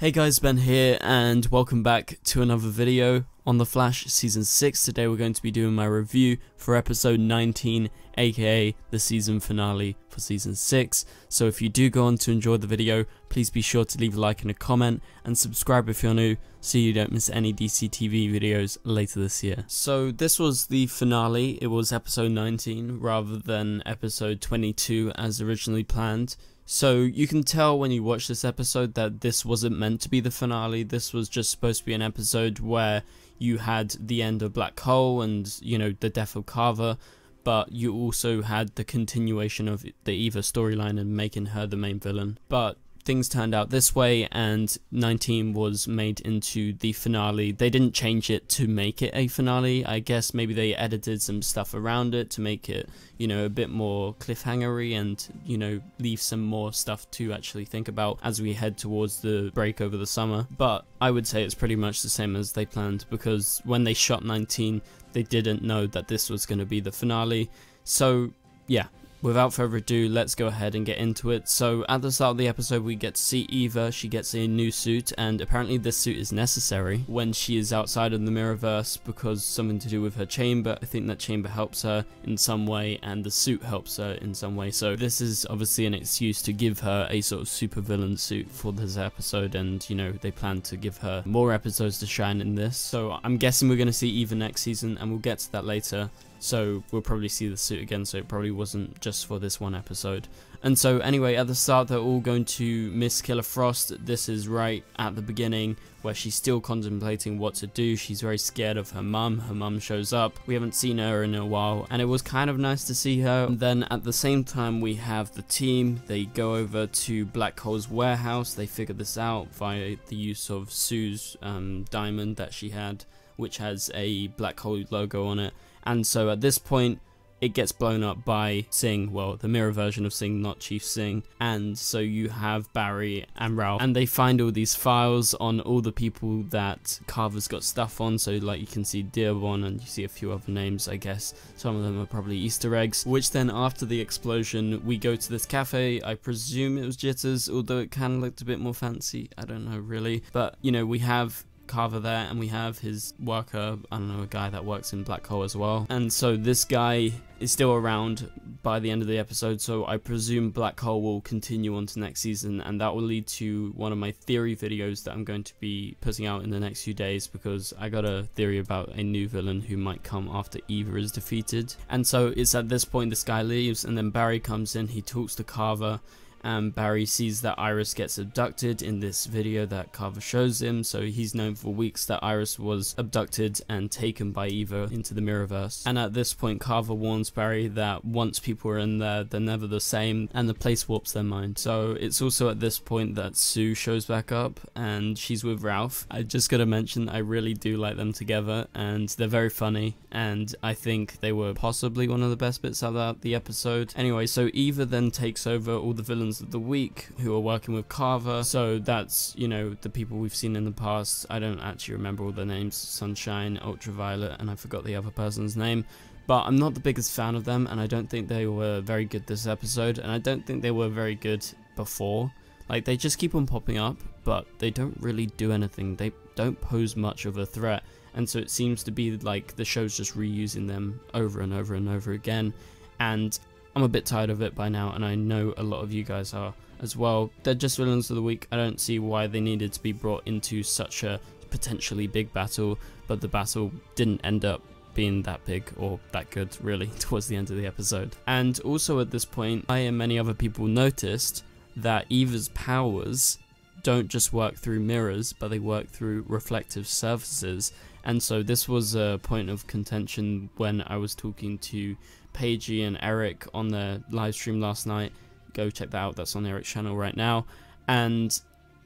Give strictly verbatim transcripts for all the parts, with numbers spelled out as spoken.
Hey guys, Ben here and welcome back to another video on The Flash Season six. Today we're going to be doing my review for Episode nineteen, aka the season finale for Season six. So if you do go on to enjoy the video, please be sure to leave a like and a comment and subscribe if you're new so you don't miss any D C T V videos later this year. So this was the finale. It was Episode nineteen rather than Episode twenty-two as originally planned. So you can tell when you watch this episode that this wasn't meant to be the finale. This was just supposed to be an episode where you had the end of Black Hole and, you know, the death of Carver, but you also had the continuation of the Eva storyline and making her the main villain. But things turned out this way and nineteen was made into the finale. They didn't change it to make it a finale. I guess maybe they edited some stuff around it to make it, you know, a bit more cliffhangery and, you know, leave some more stuff to actually think about as we head towards the break over the summer. But I would say it's pretty much the same as they planned, because when they shot nineteen, they didn't know that this was going to be the finale. So yeah, without further ado, let's go ahead and get into it. So at the start of the episode, we get to see Eva. She gets a new suit, and apparently this suit is necessary when she is outside of the Mirrorverse because something to do with her chamber. I think that chamber helps her in some way and the suit helps her in some way. So this is obviously an excuse to give her a sort of supervillain suit for this episode, and, you know, they plan to give her more episodes to shine in this. So I'm guessing we're going to see Eva next season, and we'll get to that later. So we'll probably see the suit again, so it probably wasn't just for this one episode. And so anyway, at the start, they're all going to miss Killer Frost. This is right at the beginning where she's still contemplating what to do. She's very scared of her mum. Her mum shows up. We haven't seen her in a while, and it was kind of nice to see her. And then at the same time, we have the team. They go over to Black Hole's warehouse. They figure this out via the use of Sue's um, diamond that she had, which has a Black Hole logo on it. And so at this point, it gets blown up by Singh, well, the mirror version of Singh, not Chief Singh. And so you have Barry and Ralph, and they find all these files on all the people that Carver's got stuff on. So like you can see Dearborn and you see a few other names, I guess. Some of them are probably Easter eggs, which then after the explosion, we go to this cafe. I presume it was Jitters, although it kind of looked a bit more fancy. I don't know really, but you know, we have Carver there, and we have his worker, I don't know, a guy that works in Black Hole as well. And so this guy is still around by the end of the episode, so I presume Black Hole will continue on to next season, and that will lead to one of my theory videos that I'm going to be putting out in the next few days, because I got a theory about a new villain who might come after Eva is defeated. And so it's at this point this guy leaves, and then Barry comes in, he talks to Carver, and Barry sees that Iris gets abducted in this video that Carver shows him. So he's known for weeks that Iris was abducted and taken by Eva into the Mirrorverse. And at this point, Carver warns Barry that once people are in there, they're never the same, and the place warps their mind. So it's also at this point that Sue shows back up, and she's with Ralph. I just gotta mention, I really do like them together, and they're very funny, and I think they were possibly one of the best bits about the episode. Anyway, so Eva then takes over all the villains of the week who are working with Carver. So that's, you know, the people we've seen in the past. I don't actually remember all their names. Sunshine, Ultraviolet, and I forgot the other person's name, but I'm not the biggest fan of them, and I don't think they were very good this episode, and I don't think they were very good before. Like, they just keep on popping up, but they don't really do anything. They don't pose much of a threat, and so it seems to be like the show's just reusing them over and over and over again, and I'm a bit tired of it by now, and I know a lot of you guys are as well. They're just villains of the week. I don't see why they needed to be brought into such a potentially big battle, but the battle didn't end up being that big or that good, really, towards the end of the episode. And also at this point, I and many other people noticed that Eva's powers don't just work through mirrors, but they work through reflective surfaces. And so this was a point of contention when I was talking to Paigey and Eric on their live stream last night. Go check that out, that's on Eric's channel right now. And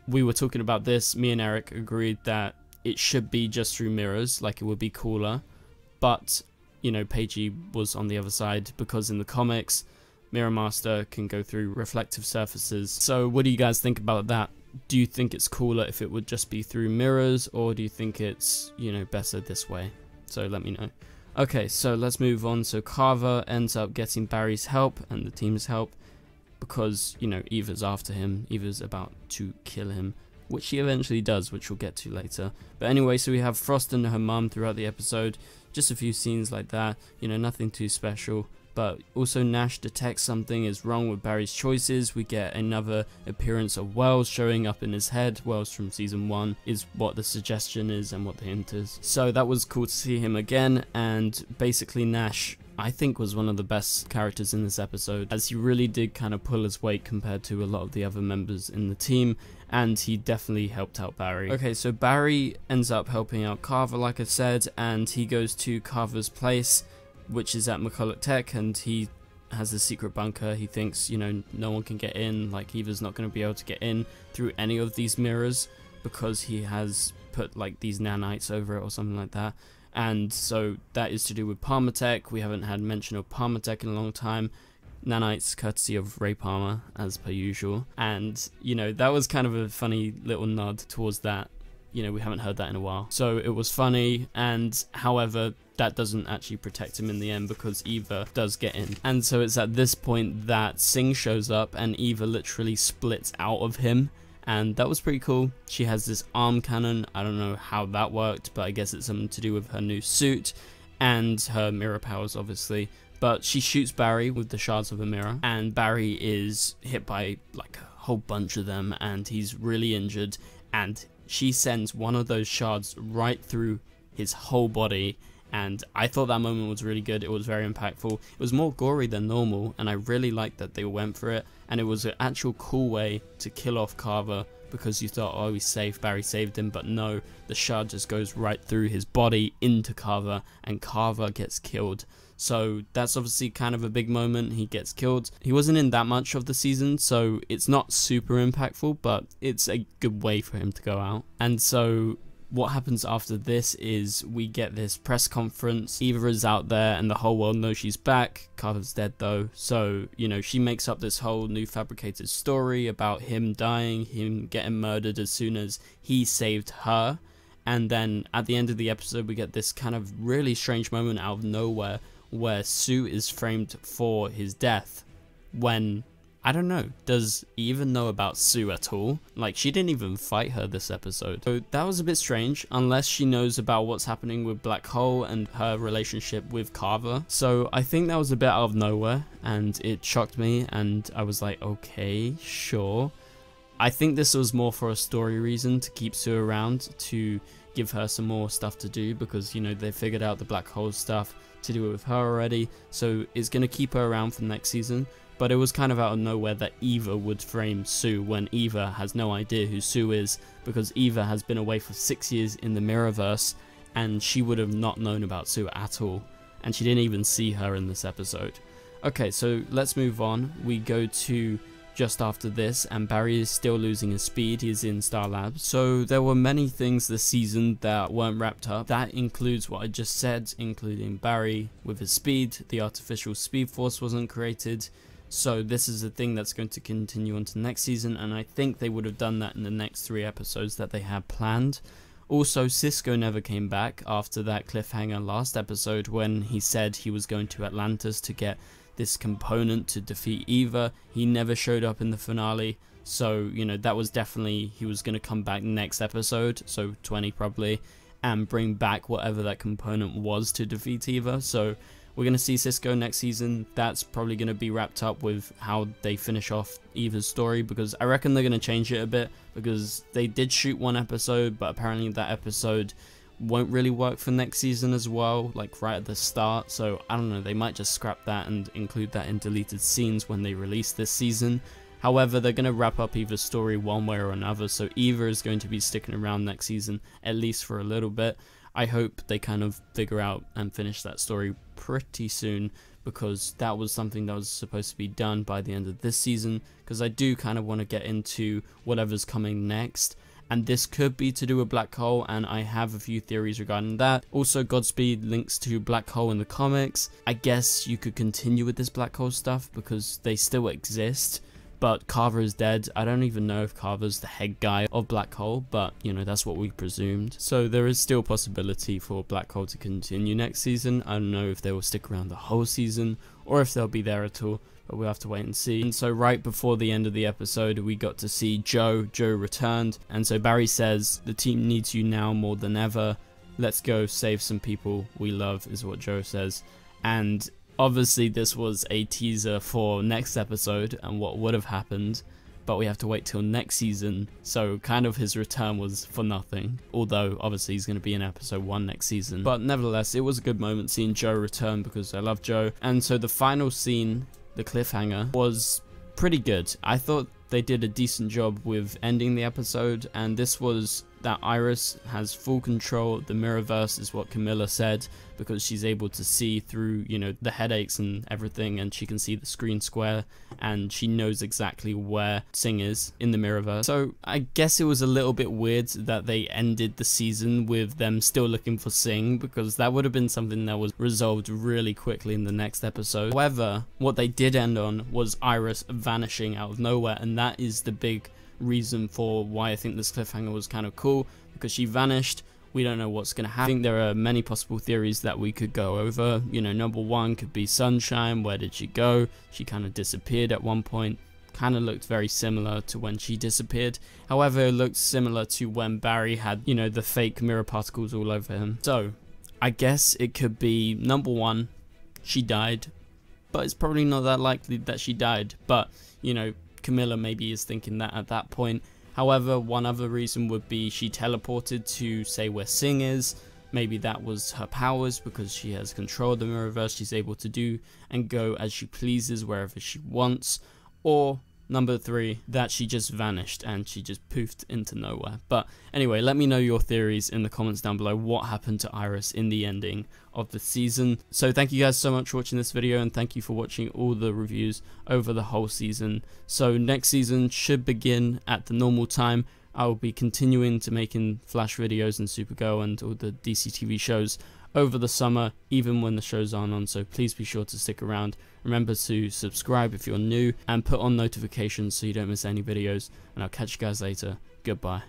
we were talking about this. Me and Eric agreed that it should be just through mirrors, like it would be cooler. But, you know, Paigey was on the other side, because in the comics, Mirror Master can go through reflective surfaces. So what do you guys think about that? Do you think it's cooler if it would just be through mirrors, or do you think it's, you know, better this way? So let me know. Okay, so let's move on. So Carver ends up getting Barry's help and the team's help because, you know, Eva's after him. Eva's about to kill him which she eventually does, which we'll get to later. But anyway, so we have Frost and her mum throughout the episode, just a few scenes like that, you know, nothing too special. But also Nash detects something is wrong with Barry's choices. We get another appearance of Wells showing up in his head. Wells from season one is what the suggestion is and what the hint is. So that was cool to see him again, and basically Nash, I think, was one of the best characters in this episode, as he really did kind of pull his weight compared to a lot of the other members in the team, and he definitely helped out Barry. Okay, so Barry ends up helping out Carver, like I said, and he goes to Carver's place, which is at McCulloch Tech, and he has this secret bunker. He thinks, you know, no one can get in, like Eva's not going to be able to get in through any of these mirrors because he has put like these nanites over it or something like that. And so that is to do with Palmer Tech. We haven't had mention of Palmer Tech in a long time. Nanites courtesy of Ray Palmer, as per usual. And, you know, that was kind of a funny little nod towards that. You know, we haven't heard that in a while. So it was funny, and however, that doesn't actually protect him in the end because Eva does get in. And so it's at this point that Singh shows up and Eva literally splits out of him. And that was pretty cool. She has this arm cannon. I don't know how that worked, but I guess it's something to do with her new suit and her mirror powers, obviously. But she shoots Barry with the shards of a mirror, and Barry is hit by like a whole bunch of them, and he's really injured, and she sends one of those shards right through his whole body. And I thought that moment was really good. It was very impactful. It was more gory than normal, and I really liked that they went for it. And it was an actual cool way to kill off Carver, because you thought, oh, he's safe, Barry saved him, but no, the shard just goes right through his body into Carver, and Carver gets killed. So that's obviously kind of a big moment. He gets killed. He wasn't in that much of the season, so it's not super impactful, but it's a good way for him to go out. And so what happens after this is we get this press conference. Eva is out there and the whole world knows she's back. Carver's dead though. So, you know, she makes up this whole new fabricated story about him dying, him getting murdered as soon as he saved her. And then at the end of the episode, we get this kind of really strange moment out of nowhere where Sue is framed for his death when, I don't know, does Eva know about Sue at all? Like, she didn't even fight her this episode. So that was a bit strange, unless she knows about what's happening with Black Hole and her relationship with Carver. So I think that was a bit out of nowhere, and it shocked me, and I was like, okay, sure. I think this was more for a story reason, to keep Sue around, to give her some more stuff to do, because, you know, they figured out the Black Hole stuff to do with her already, so it's gonna keep her around for next season. But it was kind of out of nowhere that Eva would frame Sue when Eva has no idea who Sue is, because Eva has been away for six years in the Mirrorverse, and she would have not known about Sue at all, and she didn't even see her in this episode. Okay, so let's move on. We go to just after this, and Barry is still losing his speed. He's in Star Labs. So there were many things this season that weren't wrapped up. That includes what I just said, including Barry with his speed. The artificial speed force wasn't created. So this is a thing that's going to continue on to next season, and I think they would have done that in the next three episodes that they had planned. Also, Cisco never came back after that cliffhanger last episode when he said he was going to Atlantis to get this component to defeat Eva. He never showed up in the finale, so, you know, that was definitely, he was going to come back next episode, so twenty probably, and bring back whatever that component was to defeat Eva. So we're going to see Cisco next season. That's probably going to be wrapped up with how they finish off Eva's story, because I reckon they're going to change it a bit, because they did shoot one episode, but apparently that episode won't really work for next season as well, like right at the start. So I don't know, they might just scrap that and include that in deleted scenes when they release this season. However, they're going to wrap up Eva's story one way or another, so Eva is going to be sticking around next season, at least for a little bit. I hope they kind of figure out and finish that story pretty soon, because that was something that was supposed to be done by the end of this season, because I do kind of want to get into whatever's coming next, and this could be to do with Black Hole, and I have a few theories regarding that. Also, Godspeed links to Black Hole in the comics. I guess you could continue with this Black Hole stuff because they still exist, but Carver is dead. I don't even know if Carver's the head guy of Black Hole, but, you know, that's what we presumed. So there is still possibility for Black Hole to continue next season. I don't know if they will stick around the whole season or if they'll be there at all, but we'll have to wait and see. And so right before the end of the episode, we got to see Joe. Joe returned, and so Barry says, "The team needs you now more than ever. Let's go save some people we love," is what Joe says. And obviously this was a teaser for next episode and what would have happened, but we have to wait till next season, so kind of his return was for nothing, although obviously he's going to be in episode one next season. But nevertheless, it was a good moment seeing Joe return, because I love Joe. And so the final scene, the cliffhanger, was pretty good. I thought they did a decent job with ending the episode, and this was that Iris has full control of the Mirrorverse, is what Camilla said, because she's able to see through, you know, the headaches and everything, and she can see the screen square, and she knows exactly where Sing is in the Mirrorverse. So I guess it was a little bit weird that they ended the season with them still looking for Sing, because that would have been something that was resolved really quickly in the next episode. However, what they did end on was Iris vanishing out of nowhere, and that is the big reason for why I think this cliffhanger was kind of cool, because she vanished. We don't know what's going to happen. I think there are many possible theories that we could go over. You know, number one could be Sunshine. Where did she go? She kind of disappeared at one point. Kind of looked very similar to when she disappeared. However, it looked similar to when Barry had, you know, the fake mirror particles all over him. So I guess it could be, number one, she died, but it's probably not that likely that she died. But, you know, Camilla maybe is thinking that at that point. However, one other reason would be she teleported to, say, where Sing is. Maybe that was her powers, because she has control of the Mirrorverse. She's able to do and go as she pleases wherever she wants. Or number three, that she just vanished and she just poofed into nowhere. But anyway, let me know your theories in the comments down below. What happened to Iris in the ending of the season? So thank you guys so much for watching this video, and thank you for watching all the reviews over the whole season. So next season should begin at the normal time. I will be continuing to making Flash videos and Supergirl and all the D C T V shows over the summer, even when the shows aren't on, so please be sure to stick around. Remember to subscribe if you're new, and put on notifications so you don't miss any videos, and I'll catch you guys later. Goodbye.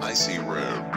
I see red.